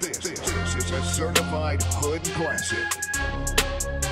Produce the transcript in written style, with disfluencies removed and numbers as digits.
This is a certified hood classic.